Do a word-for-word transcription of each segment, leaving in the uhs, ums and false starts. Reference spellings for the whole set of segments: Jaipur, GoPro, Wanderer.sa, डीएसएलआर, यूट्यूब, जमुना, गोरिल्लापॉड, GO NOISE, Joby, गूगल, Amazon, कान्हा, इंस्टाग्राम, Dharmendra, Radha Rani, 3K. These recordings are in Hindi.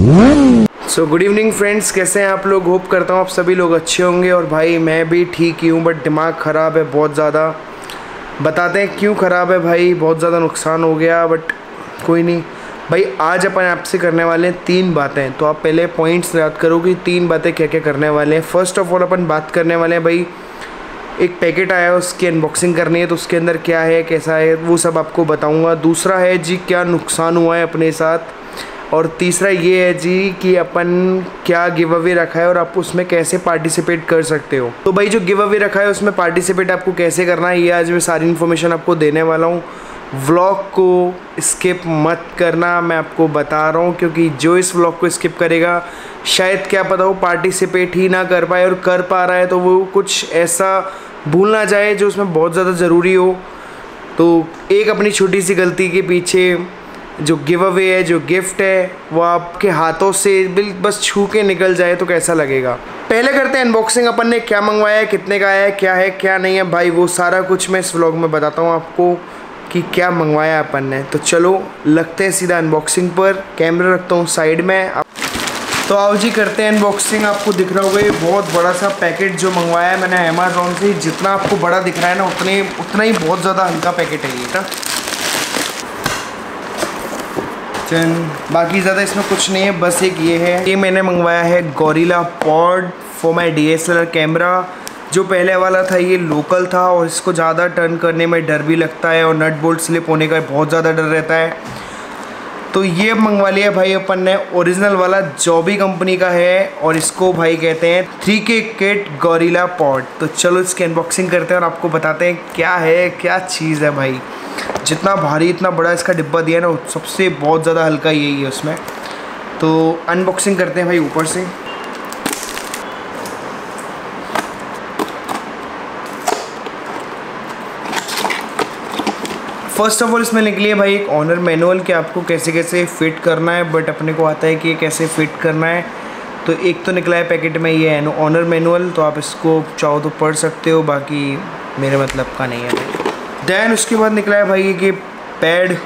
सो गुड इवनिंग फ्रेंड्स, कैसे हैं आप लोग। होप करता हूँ आप सभी लोग अच्छे होंगे। और भाई मैं भी ठीक ही हूँ, बट दिमाग ख़राब है बहुत ज़्यादा। बताते हैं क्यों ख़राब है भाई, बहुत ज़्यादा नुकसान हो गया, बट कोई नहीं भाई। आज अपन आपसे करने वाले हैं तीन बातें, तो आप पहले पॉइंट्स याद करो कि तीन बातें क्या क्या करने वाले हैं। फ़र्स्ट ऑफ़ ऑल अपन बात करने वाले हैं भाई, एक पैकेट आया है उसकी अनबॉक्सिंग करनी है, तो उसके अंदर क्या है कैसा है वो सब आपको बताऊँगा। दूसरा है जी क्या नुकसान हुआ है अपने साथ, और तीसरा ये है जी कि अपन क्या गिव अवे रखा है और आप उसमें कैसे पार्टिसिपेट कर सकते हो। तो भाई जो गिव अवे रखा है उसमें पार्टिसिपेट आपको कैसे करना है, ये आज मैं सारी इन्फॉर्मेशन आपको देने वाला हूँ। व्लॉग को स्किप मत करना, मैं आपको बता रहा हूँ, क्योंकि जो इस व्लॉग को स्किप करेगा शायद क्या पता वो पार्टिसिपेट ही ना कर पाए, और कर पा रहा है तो वो कुछ ऐसा भूल ना जाए जो उसमें बहुत ज़्यादा ज़रूरी हो। तो एक अपनी छोटी सी गलती के पीछे जो गिव अवे है, जो गिफ्ट है, वो आपके हाथों से बिल बस छू के निकल जाए तो कैसा लगेगा। पहले करते हैं अनबॉक्सिंग, अपन ने क्या मंगवाया है, कितने का आया है, क्या है क्या नहीं है भाई, वो सारा कुछ मैं इस व्लॉग में बताता हूँ आपको कि क्या मंगवाया अपन ने। तो चलो लगते हैं सीधा अनबॉक्सिंग पर। कैमरा रखता हूँ साइड में। तो आओ जी करते हैं अनबॉक्सिंग। आपको दिख रहा होगा ये बहुत बड़ा सा पैकेट जो मंगवाया है मैंने अमेज़ॉन से। जितना आपको बड़ा दिख रहा है ना उतने उतना ही बहुत ज़्यादा हल्का पैकेट है ये ना। चन बाकी ज़्यादा इसमें कुछ नहीं है, बस एक ये है। ये मैंने मंगवाया है गोरिल्लापॉड for my D S L R camera. जो पहले वाला था ये लोकल था और इसको ज़्यादा टर्न करने में डर भी लगता है और नट बोल्ट स्लिप होने का बहुत ज़्यादा डर रहता है। तो ये मंगवा लिया भाई अपन ने। ओरिजिनल वाला जॉबी कंपनी का है और इसको भाई कहते हैं थ्री के किट गोरिल्लापॉड। तो चलो इसकी अनबॉक्सिंग करते हैं और आपको बताते हैं क्या है क्या चीज़ है भाई। जितना भारी इतना बड़ा इसका डिब्बा दिया ना, सबसे बहुत ज़्यादा हल्का यही है उसमें। तो अनबॉक्सिंग करते हैं भाई ऊपर से। फर्स्ट ऑफ ऑल इसमें निकली है भाई एक ऑनर मैनुअल कि आपको कैसे कैसे फ़िट करना है, बट अपने को आता है कि कैसे फ़िट करना है। तो एक तो निकला है पैकेट में ये ऑनर मैनुअल, तो आप इसको चाहो तो पढ़ सकते हो, बाकी मेरे मतलब का नहीं है। दैन उसके बाद निकला है भाई कि पैड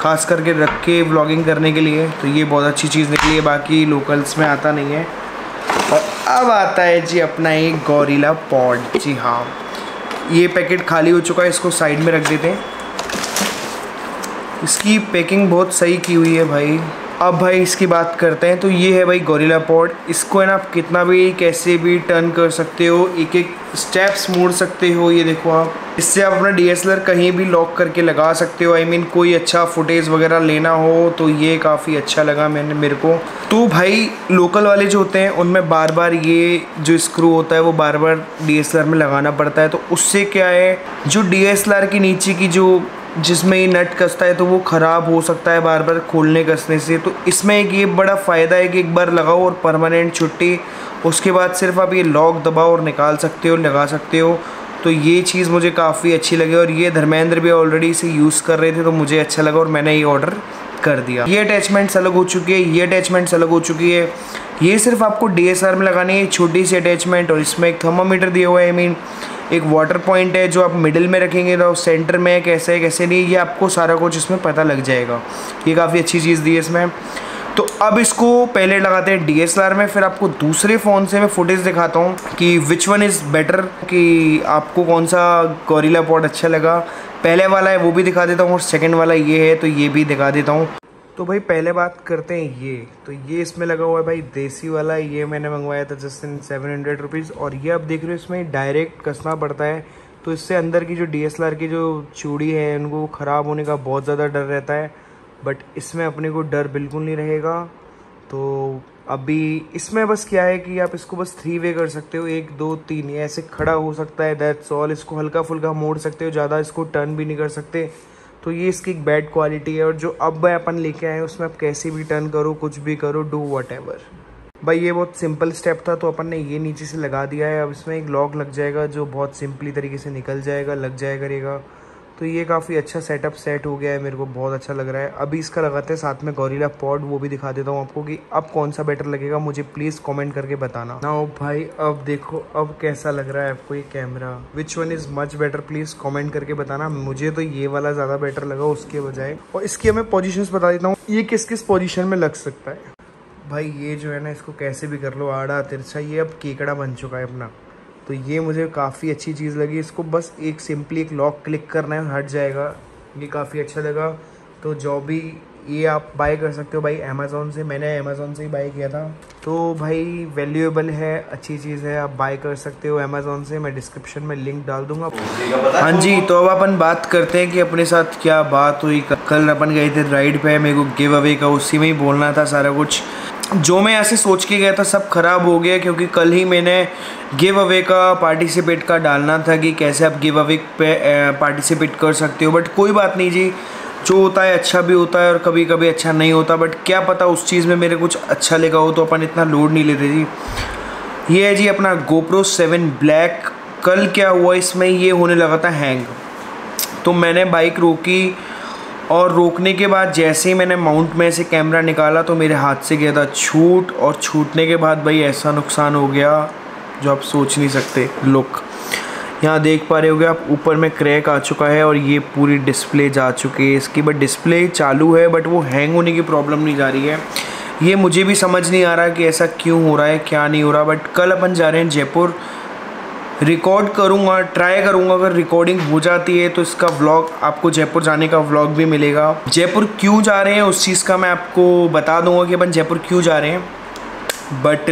खास करके रख के व्लॉगिंग करने के लिए, तो ये बहुत अच्छी चीज़ निकली है, बाकी लोकल्स में आता नहीं है। और अब आता है जी अपना एक गोरिल्लापॉड। जी हाँ, ये पैकेट खाली हो चुका है, इसको साइड में रख देते हैं। इसकी पैकिंग बहुत सही की हुई है भाई। अब भाई इसकी बात करते हैं। तो ये है भाई गोरिल्लापॉड। इसको है ना आप कितना भी कैसे भी टर्न कर सकते हो, एक एक स्टेप्स मोड़ सकते हो। ये देखो आप, इससे आप अपना डीएसएलआर कहीं भी लॉक करके लगा सकते हो। आई I मीन mean, कोई अच्छा फुटेज वगैरह लेना हो तो ये काफ़ी अच्छा लगा मैंने मेरे को। तो भाई लोकल वाले जो होते हैं उनमें बार बार ये जो स्क्रू होता है वो बार बार डीएसएलआर में लगाना पड़ता है, तो उससे क्या है जो डीएसएलआर की नीचे की जो जिसमें ये नट कसता है तो वो ख़राब हो सकता है बार बार खोलने कसने से। तो इसमें एक ये बड़ा फ़ायदा है कि एक बार लगाओ और परमानेंट छुट्टी, उसके बाद सिर्फ आप ये लॉक दबाओ और निकाल सकते हो, लगा सकते हो। तो ये चीज़ मुझे काफ़ी अच्छी लगी और ये धर्मेंद्र भी ऑलरेडी इसे यूज़ कर रहे थे, तो मुझे अच्छा लगा और मैंने ये ऑर्डर कर दिया। ये अटैचमेंट्स अलग हो चुकी है, ये अटैचमेंट्स अलग हो चुकी है। ये सिर्फ आपको डी एस एल आर में लगानी है छोटी सी अटैचमेंट, और इसमें एक थर्मामीटर दिया हुआ है। आई मीन एक वाटर पॉइंट है जो आप मिडिल में रखेंगे तो सेंटर में कैसे है कैसे नहीं, ये आपको सारा कुछ इसमें पता लग जाएगा। ये काफ़ी अच्छी चीज़ दी है इसमें। तो अब इसको पहले लगाते हैं डीएसएलआर में, फिर आपको दूसरे फ़ोन से मैं फुटेज दिखाता हूँ कि विच वन इज़ बेटर, कि आपको कौन सा गोरिल्लापॉड अच्छा लगा। पहले वाला है वो भी दिखा देता हूँ और सेकेंड वाला ये है तो ये भी दिखा देता हूँ। तो भाई पहले बात करते हैं ये। तो ये इसमें लगा हुआ है भाई देसी वाला, ये मैंने मंगवाया था just in seven hundred rupees. और ये आप देख रहे हो इसमें डायरेक्ट कसना पड़ता है, तो इससे अंदर की जो डीएसएलआर की जो चूड़ी है उनको ख़राब होने का बहुत ज़्यादा डर रहता है, बट इसमें अपने को डर बिल्कुल नहीं रहेगा। तो अभी इसमें बस क्या है कि आप इसको बस थ्री वे कर सकते हो, एक दो तीन, ये ऐसे खड़ा हो सकता है, दैट्स ऑल। इसको हल्का फुल्का मोड़ सकते हो, ज़्यादा इसको टर्न भी नहीं कर सकते, तो ये इसकी एक बैड क्वालिटी है। और जो अब अपन लेके आए उसमें आप कैसे भी टर्न करो, कुछ भी करो, डू वट एवर। भाई ये बहुत सिंपल स्टेप था, तो अपन ने ये नीचे से लगा दिया है। अब इसमें एक लॉक लग जाएगा जो बहुत सिंपली तरीके से निकल जाएगा, लग जाया करेगा। तो ये काफ़ी अच्छा सेटअप सेट हो गया है, मेरे को बहुत अच्छा लग रहा है। अभी इसका लगाते हैं साथ में गोरिल्लापॉड, वो भी दिखा देता हूँ आपको कि अब कौन सा बेटर लगेगा। मुझे प्लीज़ कमेंट करके बताना ना भाई। अब देखो अब कैसा लग रहा है आपको ये camera, which one is much better, please comment करके बताना। मुझे तो ये वाला ज़्यादा बेटर लगा उसके बजाय। और इसकी हमें पोजिशन बता देता हूँ, ये किस किस पोजिशन में लग सकता है। भाई ये जो है ना इसको कैसे भी कर लो आड़ा तिरछा, ये अब केकड़ा बन चुका है अपना। तो ये मुझे काफ़ी अच्छी चीज़ लगी, इसको बस एक सिंपली एक लॉक क्लिक करना है, हट जाएगा। ये काफ़ी अच्छा लगा। तो जॉबी ये आप बाय कर सकते हो भाई अमेज़ोन से, मैंने अमेज़ोन से ही बाय किया था। तो भाई वैल्यूएबल है, अच्छी चीज़ है, आप बाय कर सकते हो अमेज़ोन से। मैं डिस्क्रिप्शन में लिंक डाल दूंगा। हाँ जी, तो अब अपन बात करते हैं कि अपने साथ क्या बात हुई। कल अपन गए थे राइड पे, मेरे को गिव अवे का उसी में ही बोलना था सारा कुछ। जो मैं ऐसे सोच के गया था सब ख़राब हो गया, क्योंकि कल ही मैंने गिव अवे का पार्टिसिपेट का डालना था कि कैसे आप गिव अवे पे पार्टिसिपेट कर सकते हो। बट कोई बात नहीं जी, जो होता है अच्छा भी होता है और कभी कभी अच्छा नहीं होता। बट क्या पता उस चीज़ में मेरे कुछ अच्छा लगा हो, तो अपन इतना लोड नहीं लेते जी। ये है जी अपना GoPro सेवन ब्लैक। कल क्या हुआ इसमें, ये होने लगा था हैंग। तो मैंने बाइक रोकी और रोकने के बाद जैसे ही मैंने माउंट में से कैमरा निकाला तो मेरे हाथ से गया था छूट, और छूटने के बाद भाई ऐसा नुकसान हो गया जो आप सोच नहीं सकते। लुक यहाँ देख पा रहे होगे आप, ऊपर में क्रैक आ चुका है और ये पूरी डिस्प्ले जा चुकी है इसकी। बट डिस्प्ले चालू है, बट वो हैंग होने की प्रॉब्लम नहीं जा रही है। ये मुझे भी समझ नहीं आ रहा कि ऐसा क्यों हो रहा है, क्या नहीं हो रहा। बट कल अपन जा रहे हैं जयपुर, रिकॉर्ड करूँगा, ट्राई करूँगा। अगर रिकॉर्डिंग हो जाती है तो इसका व्लॉग, आपको जयपुर जाने का व्लॉग भी मिलेगा। जयपुर क्यों जा रहे हैं उस चीज़ का मैं आपको बता दूँगा कि अपन जयपुर क्यों जा रहे हैं। बट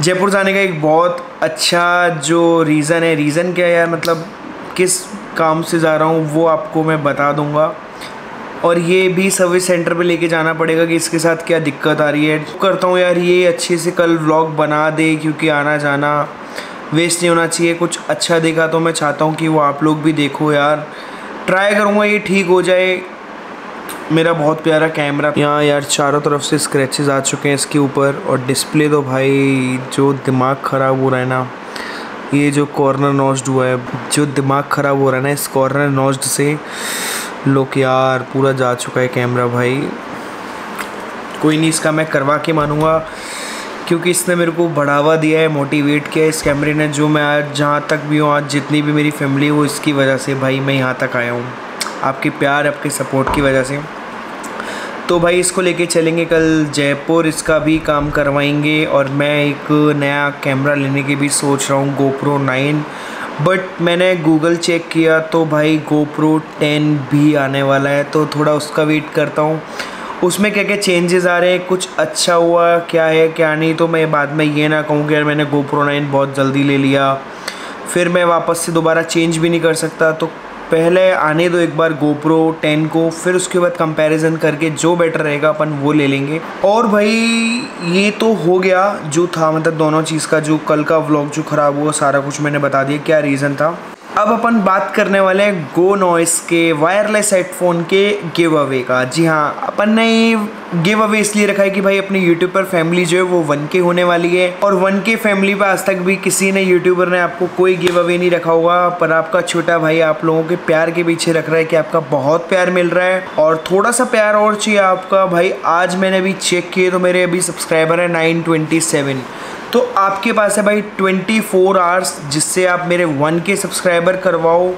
जयपुर जाने का एक बहुत अच्छा जो रीज़न है, रीज़न क्या है यार, मतलब किस काम से जा रहा हूँ वो आपको मैं बता दूंगा। और ये भी सर्विस सेंटर पे लेके जाना पड़ेगा कि इसके साथ क्या दिक्कत आ रही है। करता हूँ यार ये अच्छे से कल व्लॉग बना दे, क्योंकि आना जाना वेस्ट नहीं होना चाहिए। कुछ अच्छा देखा तो मैं चाहता हूँ कि वो आप लोग भी देखो यार। ट्राई करूँगा ये ठीक हो जाए। मेरा बहुत प्यारा कैमरा यहाँ यार चारों तरफ से स्क्रैचेस आ चुके हैं इसके ऊपर, और डिस्प्ले तो भाई जो दिमाग ख़राब हो रहा है ना, ये जो कॉर्नर नॉच्ड हुआ है, जो दिमाग ख़राब हो रहा है ना इस कॉर्नर नॉच्ड से। लोग यार पूरा जा चुका है कैमरा भाई। कोई नहीं, इसका मैं करवा के मानूंगा, क्योंकि इसने मेरे को बढ़ावा दिया है, मोटिवेट किया है इस कैमरे ने। जो मैं आज जहाँ तक भी हूँ, आज जितनी भी मेरी फैमिली हो, इसकी वजह से भाई मैं यहाँ तक आया हूँ, आपके प्यार आपके सपोर्ट की वजह से। तो भाई इसको लेके चलेंगे कल जयपुर, इसका भी काम करवाएंगे। और मैं एक नया कैमरा लेने की भी सोच रहा हूँ, GoPro नाइन। बट मैंने गूगल चेक किया तो भाई GoPro टेन भी आने वाला है, तो थोड़ा उसका वेट करता हूँ। उसमें क्या क्या चेंजेस आ रहे हैं, कुछ अच्छा हुआ क्या है क्या नहीं, तो मैं बाद में ये ना कहूँ कि यार मैंने GoPro नाइन बहुत जल्दी ले लिया, फिर मैं वापस से दोबारा चेंज भी नहीं कर सकता। तो पहले आने दो एक बार GoPro टेन को, फिर उसके बाद कंपैरिजन करके जो बेटर रहेगा अपन वो ले लेंगे। और भाई ये तो हो गया जो था, मतलब दोनों चीज़ का, जो कल का व्लॉग जो ख़राब हुआ सारा कुछ मैंने बता दिया क्या रीज़न था। अब अपन बात करने वाले हैं गो नॉइस के वायरलेस हेडफोन के गिव अवे का। जी हाँ, अपन ने गिव अवे इसलिए रखा है कि भाई अपने यूट्यूब पर फैमिली जो है वो वन के होने वाली है, और वन के फैमिली पर आज तक भी किसी ने यूट्यूबर ने आपको कोई गिव अवे नहीं रखा होगा। पर आपका छोटा भाई आप लोगों के प्यार के पीछे रख रहा है कि आपका बहुत प्यार मिल रहा है, और थोड़ा सा प्यार और चाहिए आपका भाई। आज मैंने अभी चेक किए तो मेरे अभी सब्सक्राइबर है नाइन ट्वेंटी सेवन, तो आपके पास है भाई ट्वेंटी फोर आवर्स, जिससे आप मेरे वन के सब्सक्राइबर करवाओ।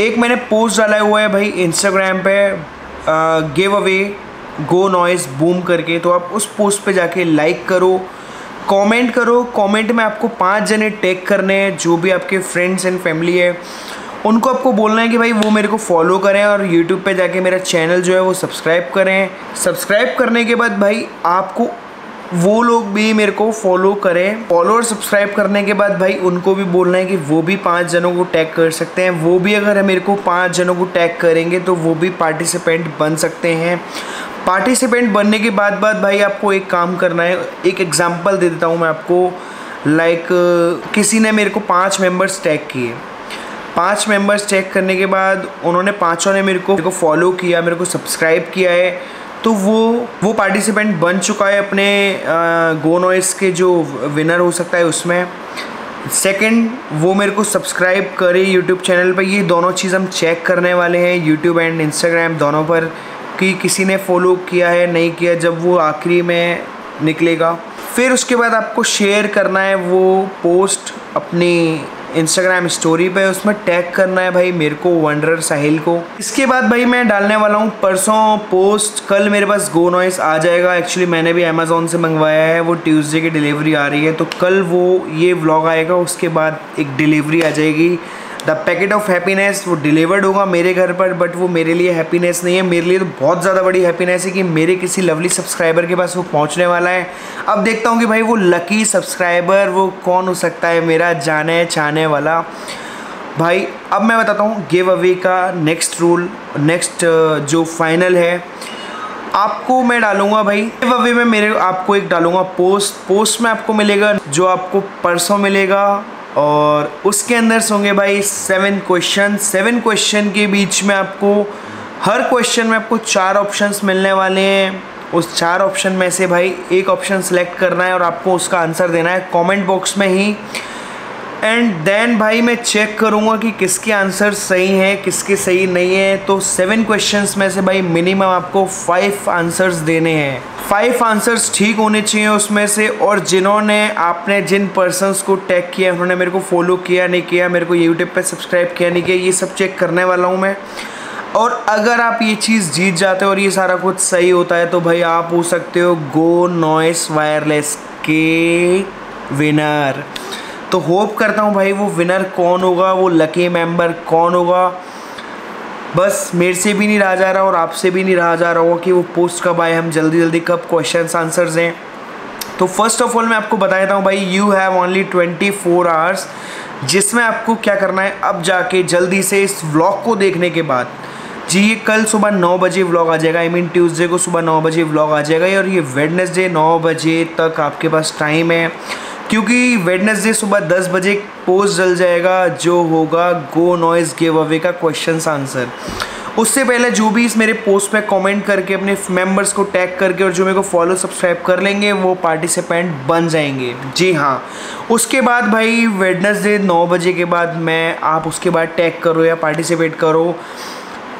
एक मैंने पोस्ट डाला हुआ है भाई इंस्टाग्राम पे, giveaway go Noise boom करके, तो आप उस पोस्ट पे जाके लाइक करो, कमेंट करो। कमेंट में आपको पांच जने टैग करने हैं, जो भी आपके फ्रेंड्स एंड फैमिली है उनको आपको बोलना है कि भाई वो मेरे को फॉलो करें और यूट्यूब पे जाके मेरा चैनल जो है वो सब्सक्राइब करें। सब्सक्राइब करने के बाद भाई आपको वो लोग भी मेरे को फॉलो करें। फॉलो और सब्सक्राइब करने के बाद भाई उनको भी बोलना है कि वो भी पाँच जनों को टैग कर सकते हैं। वो भी अगर मेरे को पाँच जनों को टैग करेंगे तो वो भी पार्टिसिपेंट बन सकते हैं। पार्टिसिपेंट बनने के बाद बाद भाई आपको एक काम करना है, एक एग्जांपल दे देता हूँ मैं आपको। लाइक किसी ने मेरे को पाँच मेंबर्स टैग किए, पाँच मेंबर्स टैग करने के बाद उन्होंने पाँचों ने मेरे को मेरे को फॉलो किया, मेरे को सब्सक्राइब किया है, तो वो वो पार्टिसिपेंट बन चुका है अपने गो नॉइस के जो विनर हो सकता है उसमें। सेकंड, वो मेरे को सब्सक्राइब करे यूट्यूब चैनल पर। ये दोनों चीज़ हम चेक करने वाले हैं यूट्यूब एंड इंस्टाग्राम दोनों पर, कि किसी ने फॉलो किया है नहीं किया, जब वो आखिरी में निकलेगा। फिर उसके बाद आपको शेयर करना है वो पोस्ट अपनी इंस्टाग्राम स्टोरी पे, उसमें टैग करना है भाई मेरे को वंडरर साहिल को। इसके बाद भाई मैं डालने वाला हूँ परसों पोस्ट। कल मेरे पास गो नॉइस आ जाएगा, एक्चुअली मैंने भी अमेजोन से मंगवाया है, वो ट्यूसडे की डिलीवरी आ रही है, तो कल वो ये व्लॉग आएगा, उसके बाद एक डिलीवरी आ जाएगी द पैकेट ऑफ हैप्पीनेस। वो डिलीवर्ड होगा मेरे घर पर, बट वो मेरे लिए हैप्पीनेस नहीं है, मेरे लिए तो बहुत ज़्यादा बड़ी हैप्पीनेस है कि मेरे किसी लवली सब्सक्राइबर के पास वो पहुंचने वाला है। अब देखता हूँ कि भाई वो लकी सब्सक्राइबर वो कौन हो सकता है मेरा जाने चाहने वाला। भाई अब मैं बताता हूँ गिव अवे का नेक्स्ट रूल, नेक्स्ट जो फाइनल है आपको मैं डालूंगा भाई गिव अवे में, मेरे आपको एक डालूंगा पोस्ट। पोस्ट में आपको मिलेगा जो आपको परसों मिलेगा, और उसके अंदर होंगे भाई सेवन क्वेश्चन। सेवन क्वेश्चन के बीच में आपको हर क्वेश्चन में आपको चार ऑप्शंस मिलने वाले हैं। उस चार ऑप्शन में से भाई एक ऑप्शन सेलेक्ट करना है और आपको उसका आंसर देना है कमेंट बॉक्स में ही। एंड देन भाई मैं चेक करूँगा कि किसके आंसर सही हैं किसके सही नहीं है। तो सेवन क्वेश्चंस में से भाई मिनिमम आपको फाइव आंसर्स देने हैं, फाइव आंसर्स ठीक होने चाहिए उसमें से। और जिन्होंने आपने जिन पर्सनस को टैग किया, उन्होंने मेरे को फॉलो किया नहीं किया, मेरे को यूट्यूब पे सब्सक्राइब किया नहीं किया, ये सब चेक करने वाला हूँ मैं। और अगर आप ये चीज़ जीत जाते हो और ये सारा कुछ सही होता है तो भाई आप हो सकते हो गो नॉइस वायरलेस के विनर। तो होप करता हूँ भाई वो विनर कौन होगा, वो लकी मेंबर कौन होगा, बस मेरे से भी नहीं रहा जा रहा और आपसे भी नहीं रहा जा रहा होगा कि वो पोस्ट कब आए, हम जल्दी जल्दी कब क्वेश्चन आंसर्स हैं। तो फर्स्ट ऑफ ऑल मैं आपको बता देता हूँ भाई you have only twenty four hours, जिसमें आपको क्या करना है अब जाके जल्दी से इस व्लॉग को देखने के बाद जी। ये कल सुबह नौ बजे व्लॉग आ जाएगा, आई मीन ट्यूसडे को सुबह नौ बजे व्लॉग आ जाएगा, और ये वेडनेसडे नौ बजे तक आपके पास टाइम है, क्योंकि वेडनेसडे सुबह दस बजे पोस्ट डल जाएगा जो होगा गो नॉइस गिव अवे का क्वेश्चन आंसर। उससे पहले जो भी इस मेरे पोस्ट पे कमेंट करके अपने मेंबर्स को टैग करके और जो मेरे को फॉलो सब्सक्राइब कर लेंगे वो पार्टिसिपेंट बन जाएंगे। जी हाँ, उसके बाद भाई वेडनेसडे नौ बजे के बाद मैं आप उसके बाद टैग करो या पार्टिसिपेट करो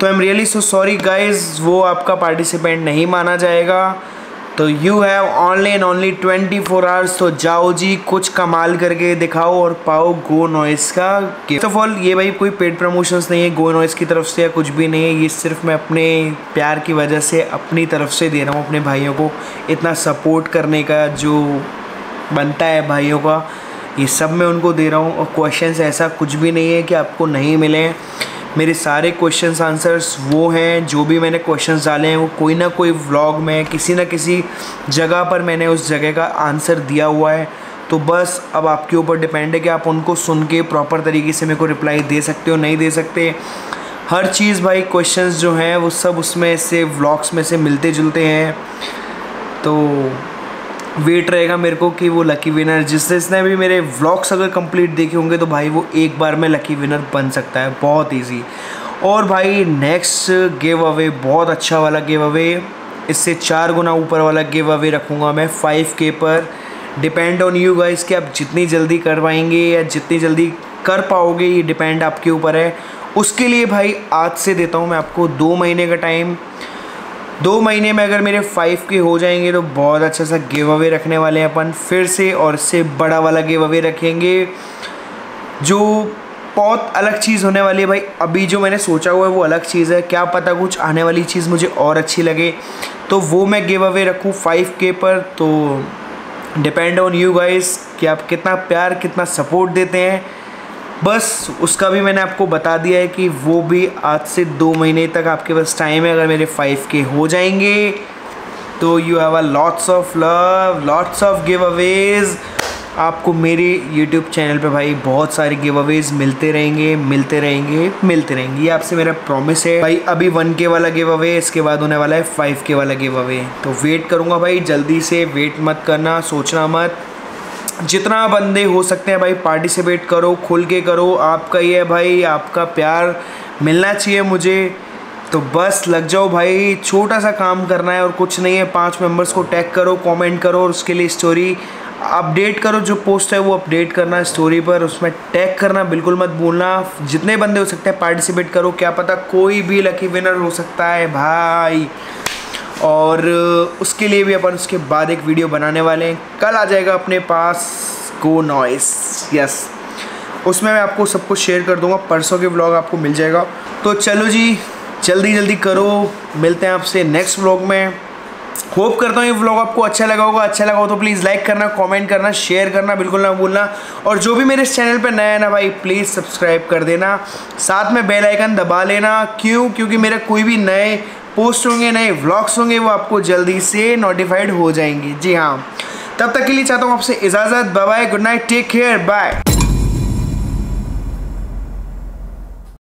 तो I am really so sorry guys, वो आपका पार्टिसिपेंट नहीं माना जाएगा। तो you have online only twenty four hours, तो जाओ जी कुछ कमाल करके दिखाओ और पाओ गो नॉइस का। फर्स्ट ऑफ ऑल ये भाई कोई पेड प्रमोशंस नहीं है गो नॉइस की तरफ से या कुछ भी नहीं है, ये सिर्फ मैं अपने प्यार की वजह से अपनी तरफ से दे रहा हूँ अपने भाइयों को। इतना सपोर्ट करने का जो बनता है भाइयों का, ये सब मैं उनको दे रहा हूँ। और क्वेश्चंस ऐसा कुछ भी नहीं है कि आपको नहीं मिले, मेरे सारे क्वेश्चंस आंसर्स वो हैं जो भी मैंने क्वेश्चंस डाले हैं वो कोई ना कोई व्लॉग में किसी ना किसी जगह पर मैंने उस जगह का आंसर दिया हुआ है। तो बस अब आपके ऊपर डिपेंड है कि आप उनको सुन के प्रॉपर तरीके से मेरे को रिप्लाई दे सकते हो नहीं दे सकते। हर चीज़ भाई क्वेश्चंस जो हैं वो सब उसमें से व्लॉग्स में से मिलते जुलते हैं। तो वेट रहेगा मेरे को कि वो लकी विनर जिस जिसने भी मेरे व्लॉग्स अगर कंप्लीट देखे होंगे तो भाई वो एक बार में लकी विनर बन सकता है, बहुत इजी। और भाई नेक्स्ट गिव अवे बहुत अच्छा वाला गिव अवे, इससे चार गुना ऊपर वाला गिव अवे रखूँगा मैं फाइव के पर। डिपेंड ऑन यू गाइस कि आप जितनी जल्दी कर पाएंगे या जितनी जल्दी कर पाओगे, ये डिपेंड आपके ऊपर है। उसके लिए भाई आज से देता हूँ मैं आपको दो महीने का टाइम। दो महीने में अगर मेरे फाइव के हो जाएंगे तो बहुत अच्छा सा गिव अवे रखने वाले हैं अपन फिर से, और इससे बड़ा वाला गिव अवे रखेंगे जो बहुत अलग चीज़ होने वाली है भाई। अभी जो मैंने सोचा हुआ है वो अलग चीज़ है, क्या पता कुछ आने वाली चीज़ मुझे और अच्छी लगे तो वो मैं गिव अवे रखूँ फाइव के पर। तो डिपेंड ऑन यू गाइस कि आप कितना प्यार कितना सपोर्ट देते हैं, बस उसका भी मैंने आपको बता दिया है कि वो भी आज से दो महीने तक आपके पास टाइम है। अगर मेरे फाइव के हो जाएंगे तो you have a lots of love, lots of giveaways आपको मेरे यूट्यूब चैनल पे भाई बहुत सारे गिव अवेज मिलते रहेंगे मिलते रहेंगे मिलते रहेंगे, ये आपसे मेरा प्रॉमिस है भाई। अभी वन के वाला गिव अवे, इसके बाद होने वाला है फाइव के वाला गिव अवे। तो वेट करूँगा भाई, जल्दी से वेट मत करना, सोचना मत, जितना बंदे हो सकते हैं भाई पार्टिसिपेट करो, खुल के करो। आपका ये है भाई, आपका प्यार मिलना चाहिए मुझे, तो बस लग जाओ भाई। छोटा सा काम करना है और कुछ नहीं है, पांच मेंबर्स को टैग करो, कमेंट करो और उसके लिए स्टोरी अपडेट करो, जो पोस्ट है वो अपडेट करना स्टोरी पर, उसमें टैग करना बिल्कुल मत भूलना। जितने बंदे हो सकते हैं पार्टिसिपेट करो, क्या पता कोई भी लकी विनर हो सकता है भाई। और उसके लिए भी अपन उसके बाद एक वीडियो बनाने वाले हैं, कल आ जाएगा अपने पास गो नॉइस, यस। उसमें मैं आपको सब कुछ शेयर कर दूंगा, परसों के व्लॉग आपको मिल जाएगा। तो चलो जी, जल्दी जल्दी करो, मिलते हैं आपसे नेक्स्ट व्लॉग में। होप करता हूँ ये व्लॉग आपको अच्छा लगा होगा। अच्छा लगा हो तो प्लीज़ लाइक करना, कमेंट करना, शेयर करना बिल्कुल ना भूलना। और जो भी मेरे इस चैनल पर नया है ना भाई, प्लीज़ सब्सक्राइब कर देना, साथ में बेल आइकन दबा लेना। क्यों? क्योंकि मेरा कोई भी नए पोस्ट होंगे, नए व्लॉग्स होंगे, वो आपको जल्दी से नोटिफाइड हो जाएंगे। जी हाँ, तब तक के लिए चाहता हूँ आपसे इजाज़त। Bye bye, good night, take care, bye.